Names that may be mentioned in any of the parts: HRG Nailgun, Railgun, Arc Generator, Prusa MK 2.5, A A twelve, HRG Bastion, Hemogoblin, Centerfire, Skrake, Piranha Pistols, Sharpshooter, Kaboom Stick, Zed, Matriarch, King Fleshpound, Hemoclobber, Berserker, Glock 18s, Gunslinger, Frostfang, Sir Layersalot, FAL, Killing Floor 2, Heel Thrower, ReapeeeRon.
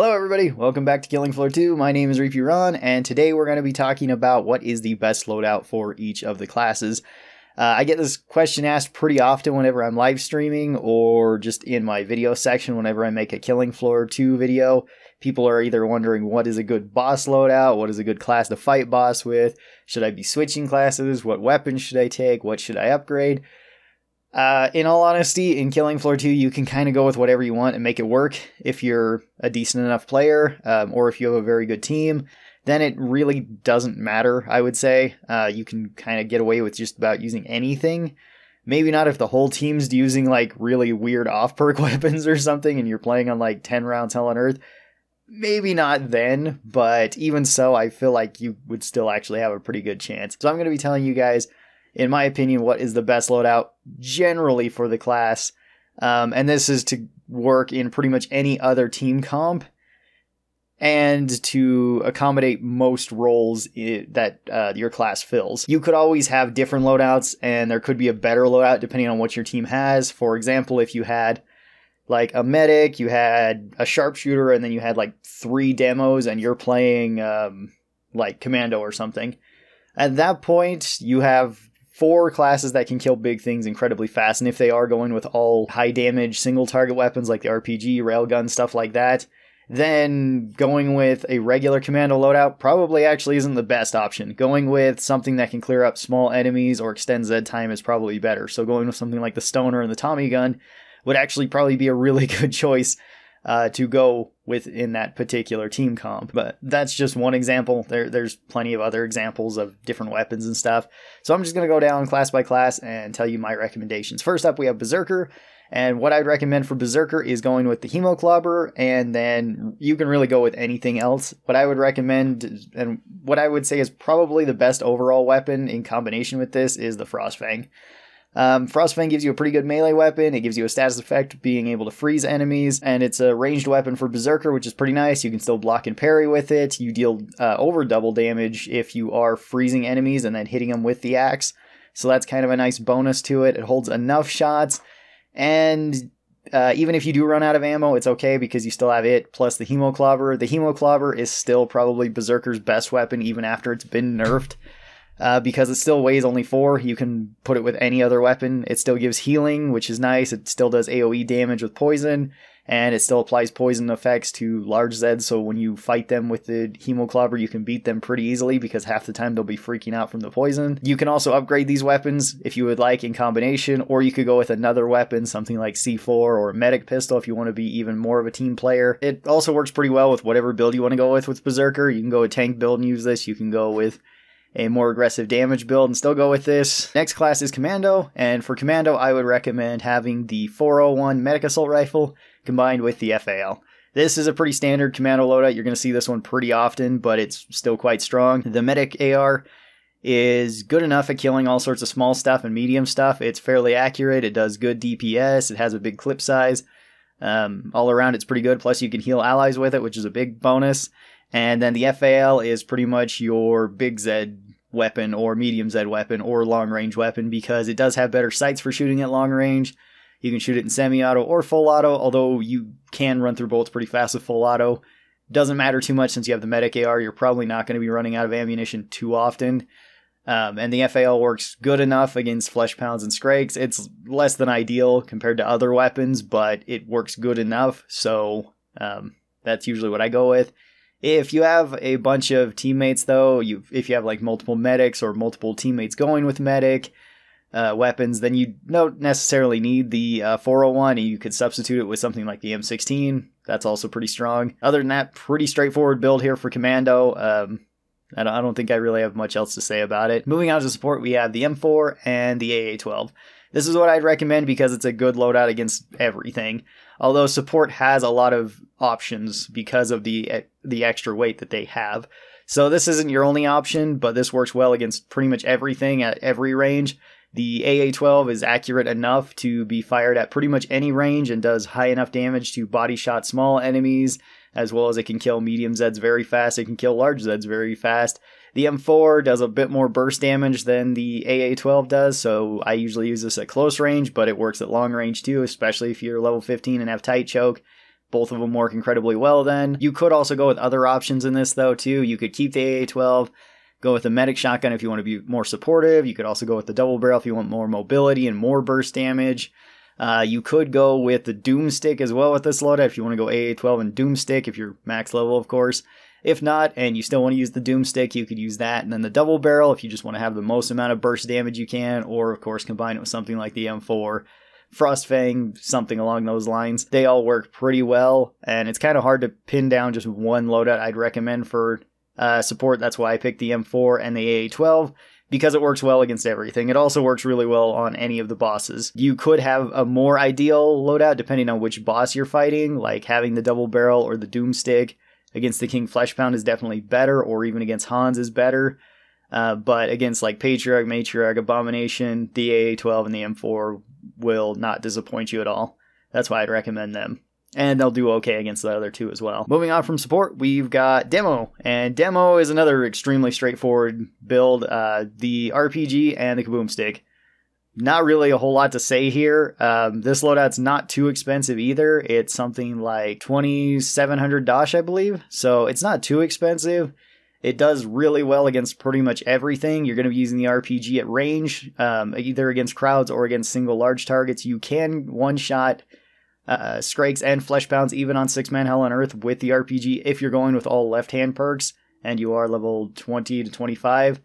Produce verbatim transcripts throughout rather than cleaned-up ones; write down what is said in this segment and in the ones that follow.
Hello everybody, welcome back to Killing Floor two. My name is ReapeeeRon, and today we're going to be talking about what is the best loadout for each of the classes. Uh, I get this question asked pretty often whenever I'm live streaming or just in my video section whenever I make a Killing Floor two video. People are either wondering what is a good boss loadout, what is a good class to fight boss with, should I be switching classes, what weapons should I take, what should I upgrade. Uh, in all honesty, in Killing Floor two, you can kind of go with whatever you want and make it work if you're a decent enough player, um, or if you have a very good team. Then it really doesn't matter, I would say. Uh, you can kind of get away with just about using anything. Maybe not if the whole team's using like really weird off-perk weapons or something and you're playing on like ten rounds Hell on Earth. Maybe not then, but even so, I feel like you would still actually have a pretty good chance. So I'm going to be telling you guys, in my opinion, what is the best loadout generally for the class. Um, and this is to work in pretty much any other team comp and to accommodate most roles it, that uh, your class fills. You could always have different loadouts, and there could be a better loadout depending on what your team has. For example, if you had like a medic, you had a sharpshooter, and then you had like three demos and you're playing um, like commando or something. At that point, you have four classes that can kill big things incredibly fast, and if they are going with all high damage single target weapons like the R P G, railgun, stuff like that, then going with a regular commando loadout probably actually isn't the best option. Going with something that can clear up small enemies or extend Z time is probably better, so going with something like the stoner and the Tommy gun would actually probably be a really good choice uh, to go with in that particular team comp. But that's just one example. There, there's plenty of other examples of different weapons and stuff. So I'm just going to go down class by class and tell you my recommendations. First up, we have Berserker. And what I'd recommend for Berserker is going with the Hemoclobber, and then you can really go with anything else. What I would recommend, and what I would say is probably the best overall weapon in combination with this, is the Frostfang. Um, Frostfang gives you a pretty good melee weapon, it gives you a status effect being able to freeze enemies, and it's a ranged weapon for Berserker, which is pretty nice. You can still block and parry with it, you deal uh, over double damage if you are freezing enemies and then hitting them with the axe, so that's kind of a nice bonus to it. It holds enough shots, and uh, even if you do run out of ammo, it's okay because you still have it, plus the Hemoclobber. The Hemoclobber is still probably Berserker's best weapon even after it's been nerfed. Uh, because it still weighs only four, you can put it with any other weapon. It still gives healing, which is nice. It still does AoE damage with poison, and it still applies poison effects to large Zeds, so when you fight them with the Hemoclobber, you can beat them pretty easily because half the time they'll be freaking out from the poison. You can also upgrade these weapons if you would like in combination, or you could go with another weapon, something like C four or Medic Pistol if you want to be even more of a team player. It also works pretty well with whatever build you want to go with with Berserker. You can go with tank build and use this. You can go with a more aggressive damage build and still go with this. Next class is Commando, and for Commando I would recommend having the four oh one Medic Assault Rifle combined with the F A L. This is a pretty standard Commando loadout, you're going to see this one pretty often, but it's still quite strong. The Medic A R is good enough at killing all sorts of small stuff and medium stuff, it's fairly accurate, it does good D P S, it has a big clip size, um, all around it's pretty good, plus you can heal allies with it, which is a big bonus. And then the F A L is pretty much your big Zed weapon or medium Zed weapon or long range weapon because it does have better sights for shooting at long range. You can shoot it in semi-auto or full auto, although you can run through bullets pretty fast with full auto. Doesn't matter too much since you have the Medic A R, you're probably not going to be running out of ammunition too often. Um, and the F A L works good enough against Fleshpounds and Skrakes. It's less than ideal compared to other weapons, but it works good enough, so um, that's usually what I go with. If you have a bunch of teammates, though, you if you have like multiple medics or multiple teammates going with medic uh, weapons, then you don't necessarily need the uh, four oh one, and you could substitute it with something like the M sixteen. That's also pretty strong. Other than that, pretty straightforward build here for Commando. Um, I don't, I don't think I really have much else to say about it. Moving on to support, we have the M four and the A A twelve. This is what I'd recommend because it's a good loadout against everything. Although support has a lot of options because of the the extra weight that they have. So this isn't your only option, but this works well against pretty much everything at every range. The A A twelve is accurate enough to be fired at pretty much any range and does high enough damage to body shot small enemies, as well as it can kill medium Zeds very fast, it can kill large Zeds very fast. The M four does a bit more burst damage than the A A twelve does, so I usually use this at close range, but it works at long range too, especially if you're level fifteen and have tight choke. Both of them work incredibly well then. You could also go with other options in this though too. You could keep the A A twelve, go with the medic shotgun if you want to be more supportive. You could also go with the double barrel if you want more mobility and more burst damage. Uh, you could go with the Doomstick as well with this loadout if you want to go A A twelve and Doomstick if you're max level, of course. If not, and you still want to use the Doomstick, you could use that. And then the double barrel if you just want to have the most amount of burst damage you can, or of course combine it with something like the M four. Frostfang, something along those lines. They all work pretty well, and it's kind of hard to pin down just one loadout I'd recommend for uh, support. That's why I picked the M four and the A A twelve, because it works well against everything. It also works really well on any of the bosses. You could have a more ideal loadout depending on which boss you're fighting, like having the double barrel or the Doomstick against the King Fleshpound is definitely better, or even against Hans is better. Uh, but against like Patriarch, Matriarch, Abomination, the A A twelve and the M four will not disappoint you at all. That's why I'd recommend them. And they'll do okay against the other two as well. Moving on from support, we've got Demo. And Demo is another extremely straightforward build. Uh, the R P G and the Kaboom Stick. Not really a whole lot to say here. Um, this loadout's not too expensive either. It's something like twenty-seven hundred dosh, I believe. So it's not too expensive. It does really well against pretty much everything. You're going to be using the R P G at range, um, either against crowds or against single large targets. You can one-shot uh, Skrakes and Fleshpounds even on six man Hell on Earth with the R P G if you're going with all left-hand perks and you are level twenty to twenty-five.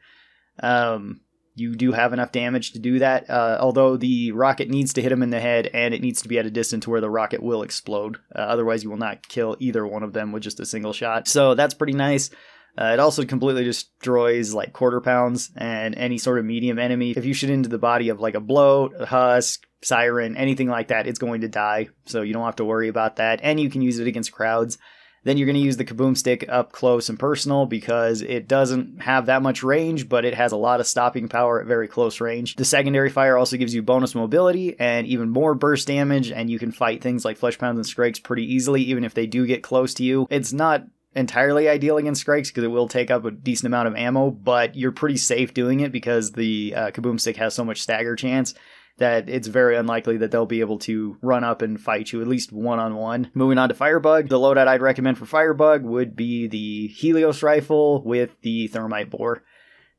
Um, you do have enough damage to do that, uh, although the rocket needs to hit him in the head and it needs to be at a distance where the rocket will explode. Uh, otherwise, you will not kill either one of them with just a single shot. So that's pretty nice. Uh, it also completely destroys like quarter pounds and any sort of medium enemy. If you shoot into the body of like a bloat, a husk, siren, anything like that, it's going to die. So you don't have to worry about that. And you can use it against crowds. Then you're going to use the Kaboom Stick up close and personal because it doesn't have that much range, but it has a lot of stopping power at very close range. The secondary fire also gives you bonus mobility and even more burst damage, and you can fight things like Fleshpounds and Skrakes pretty easily, even if they do get close to you. It's not entirely ideal against Skrakes because it will take up a decent amount of ammo, but you're pretty safe doing it because the uh, Kaboom Stick has so much stagger chance that it's very unlikely that they'll be able to run up and fight you, at least one-on-one. Moving on to Firebug, the loadout I'd recommend for Firebug would be the Helios Rifle with the Thermite Boar.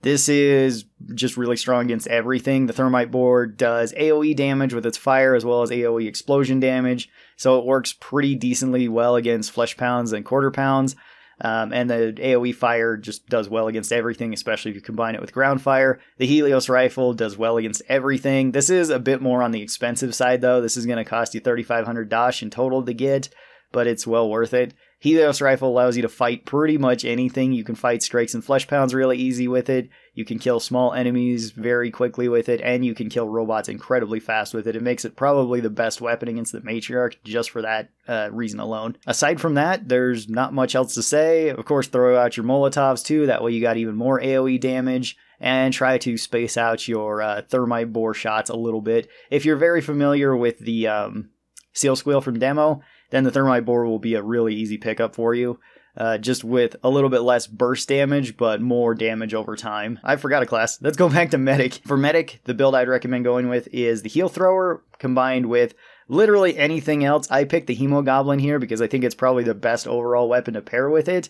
This is just really strong against everything. The Thermite Boar does AoE damage with its fire as well as AoE explosion damage, so it works pretty decently well against Fleshpounds and Quarter Pounds. Um, and the AoE fire just does well against everything, especially if you combine it with ground fire. The Helios Rifle does well against everything. This is a bit more on the expensive side, though. This is going to cost you thirty-five hundred dosh in total to get, but it's well worth it. Helios Rifle allows you to fight pretty much anything. You can fight Skrakes and Fleshpounds really easy with it. You can kill small enemies very quickly with it, and you can kill robots incredibly fast with it. It makes it probably the best weapon against the Matriarch just for that uh, reason alone. Aside from that, there's not much else to say. Of course, throw out your Molotovs too. That way you got even more AoE damage, and try to space out your uh, Thermite Boar shots a little bit. If you're very familiar with the um, Seal Squeal from Demo, then the Thermite Boar will be a really easy pickup for you, uh, just with a little bit less burst damage, but more damage over time. I forgot a class. Let's go back to Medic. For Medic, the build I'd recommend going with is the Heel Thrower combined with literally anything else. I picked the Hemogoblin here because I think it's probably the best overall weapon to pair with it,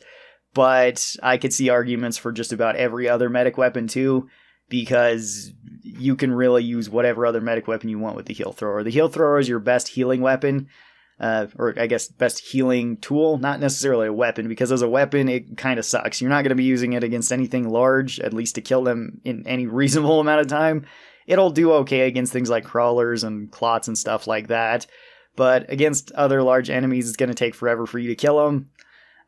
but I could see arguments for just about every other Medic weapon too, because you can really use whatever other Medic weapon you want with the Heel Thrower. The Heel Thrower is your best healing weapon. Uh, or I guess best healing tool, not necessarily a weapon, because as a weapon it kind of sucks. You're not going to be using it against anything large, at least to kill them in any reasonable amount of time. It'll do okay against things like crawlers and clots and stuff like that, but against other large enemies it's going to take forever for you to kill them.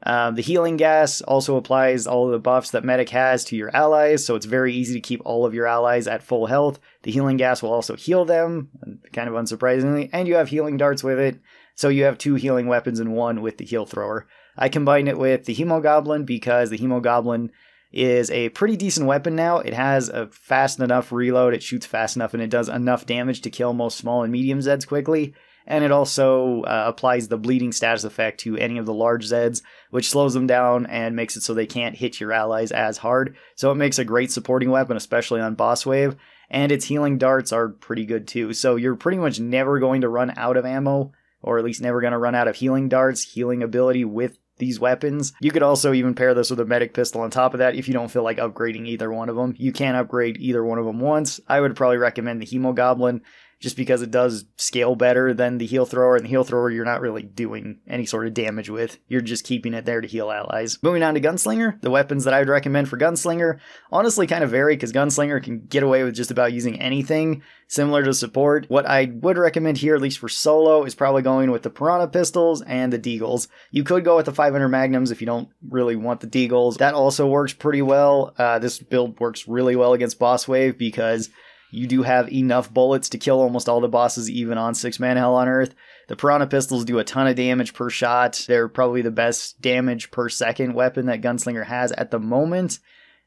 Um, the healing gas also applies all of the buffs that Medic has to your allies, so it's very easy to keep all of your allies at full health. The healing gas will also heal them, kind of unsurprisingly, and you have healing darts with it. So you have two healing weapons and one with the Heel Thrower. I combined it with the Hemogoblin because the Hemogoblin is a pretty decent weapon now. It has a fast enough reload, it shoots fast enough, and it does enough damage to kill most small and medium Zeds quickly. And it also uh, applies the bleeding status effect to any of the large Zeds, which slows them down and makes it so they can't hit your allies as hard. So it makes a great supporting weapon, especially on boss wave. And its healing darts are pretty good too. So you're pretty much never going to run out of ammo or at least never going to run out of healing darts, healing ability with these weapons. You could also even pair this with a medic pistol on top of that if you don't feel like upgrading either one of them. You can upgrade either one of them once. I would probably recommend the Hemogoblin just because it does scale better than the Heal Thrower, and the Heal Thrower you're not really doing any sort of damage with. You're just keeping it there to heal allies. Moving on to Gunslinger, the weapons that I would recommend for Gunslinger honestly kind of vary because Gunslinger can get away with just about using anything similar to support. What I would recommend here, at least for solo, is probably going with the Piranha Pistols and the Deagles. You could go with the five hundred Magnums if you don't really want the Deagles. That also works pretty well. Uh, this build works really well against Boss Wave because you do have enough bullets to kill almost all the bosses, even on six man Hell on Earth. The Piranha Pistols do a ton of damage per shot. They're probably the best damage per second weapon that Gunslinger has at the moment,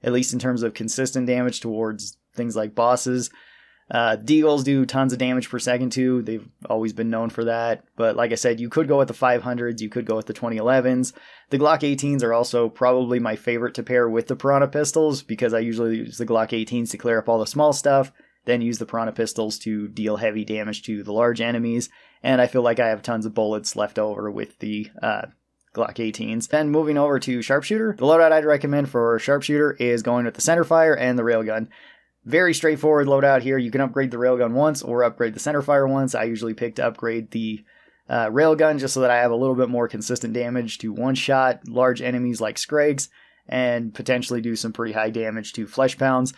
at least in terms of consistent damage towards things like bosses. Uh, Deagles do tons of damage per second too. They've always been known for that. But like I said, you could go with the five hundreds, you could go with the twenty elevens. The Glock eighteens are also probably my favorite to pair with the Piranha Pistols because I usually use the Glock eighteens to clear up all the small stuff, then use the Piranha Pistols to deal heavy damage to the large enemies, and I feel like I have tons of bullets left over with the uh, Glock eighteens. Then moving over to Sharpshooter, the loadout I'd recommend for Sharpshooter is going with the Centerfire and the Railgun. Very straightforward loadout here. You can upgrade the Railgun once or upgrade the Centerfire once. I usually pick to upgrade the uh, Railgun just so that I have a little bit more consistent damage to one-shot large enemies like Scrags, and potentially do some pretty high damage to Fleshpounds.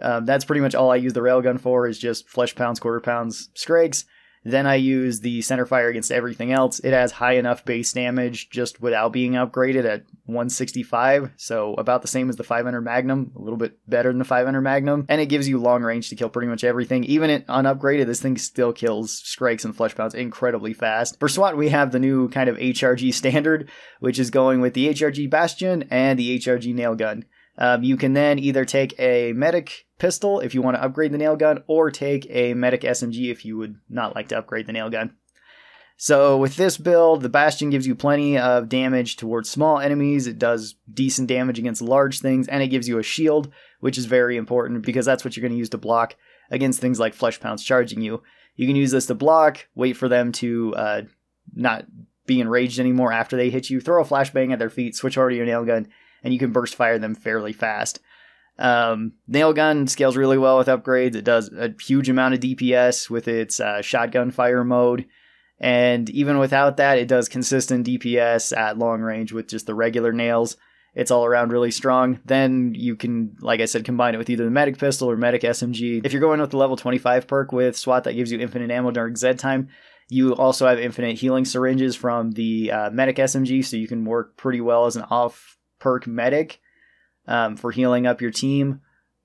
Um, that's pretty much all I use the Railgun for, is just Flesh Pounds, Quarter Pounds, Scrags. Then I use the Centerfire against everything else. It has high enough base damage just without being upgraded at one sixty-five, so about the same as the five hundred Magnum, a little bit better than the five hundred Magnum, and it gives you long range to kill pretty much everything. Even it unupgraded, this thing still kills Scrags and Flesh Pounds incredibly fast. For SWAT, we have the new kind of H R G standard, which is going with the H R G Bastion and the H R G Nailgun. Um, you can then either take a medic pistol if you want to upgrade the nail gun, or take a medic S M G if you would not like to upgrade the nail gun. So with this build, the Bastion gives you plenty of damage towards small enemies, it does decent damage against large things, and it gives you a shield, which is very important because that's what you're going to use to block against things like Flesh Pounds charging you. You can use this to block, wait for them to uh, not be enraged anymore after they hit you, throw a flashbang at their feet, switch over to your nail gun, and you can burst fire them fairly fast. Um, Nailgun scales really well with upgrades. It does a huge amount of D P S with its uh, shotgun fire mode. And even without that, it does consistent D P S at long range with just the regular nails. It's all around really strong. Then you can, like I said, combine it with either the medic pistol or medic S M G. If you're going with the level twenty-five perk with SWAT, that gives you infinite ammo during Z time. You also have infinite healing syringes from the uh, medic S M G, so you can work pretty well as an off perk medic um, for healing up your team,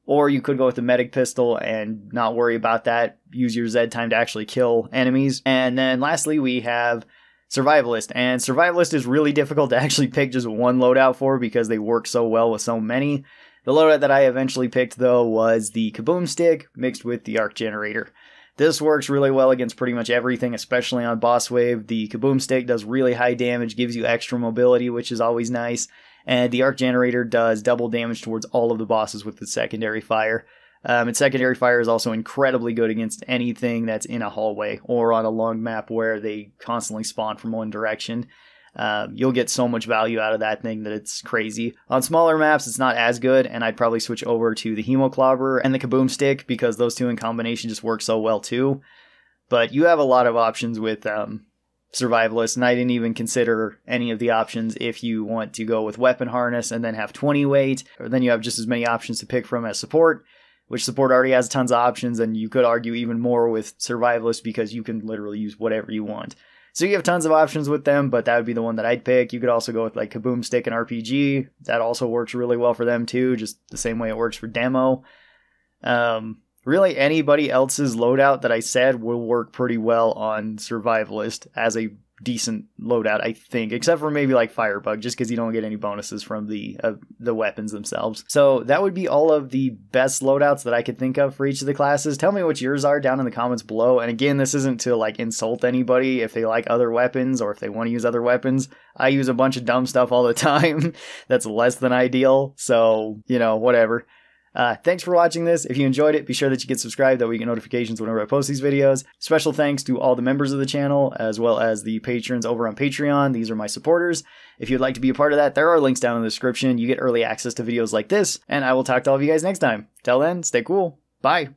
or you could go with the medic pistol and not worry about that, use your Z time to actually kill enemies. And then lastly we have Survivalist, and Survivalist is really difficult to actually pick just one loadout for because they work so well with so many. The loadout that I eventually picked though was the Kaboom Stick mixed with the Arc Generator. This works really well against pretty much everything, especially on Boss Wave. The Kaboom Stick does really high damage, gives you extra mobility, which is always nice. And the Arc Generator does double damage towards all of the bosses with its secondary fire. Um, its secondary fire is also incredibly good against anything that's in a hallway or on a long map where they constantly spawn from one direction. Um, you'll get so much value out of that thing that it's crazy. On smaller maps, it's not as good, and I'd probably switch over to the Hemoclobber and the Kaboom Stick because those two in combination just work so well too. But you have a lot of options with Um, Survivalist, and I didn't even consider any of the options if you want to go with Weapon Harness and then have twenty weight, or then you have just as many options to pick from as Support, which Support already has tons of options, and you could argue even more with Survivalist because you can literally use whatever you want. So you have tons of options with them, but that would be the one that I'd pick. You could also go with like Kaboom Stick and R P G. That also works really well for them too, just the same way it works for Demo. Um... Really, anybody else's loadout that I said will work pretty well on Survivalist as a decent loadout, I think, except for maybe like Firebug, just because you don't get any bonuses from the uh, the weapons themselves. So that would be all of the best loadouts that I could think of for each of the classes. Tell me what yours are down in the comments below. And again, this isn't to like insult anybody if they like other weapons or if they want to use other weapons. I use a bunch of dumb stuff all the time that's less than ideal, so you know, whatever. Uh, thanks for watching this. If you enjoyed it, be sure that you get subscribed. That way you get notifications whenever I post these videos. Special thanks to all the members of the channel, as well as the patrons over on Patreon. These are my supporters. If you'd like to be a part of that, there are links down in the description. You get early access to videos like this, and I will talk to all of you guys next time. Till then, stay cool. Bye.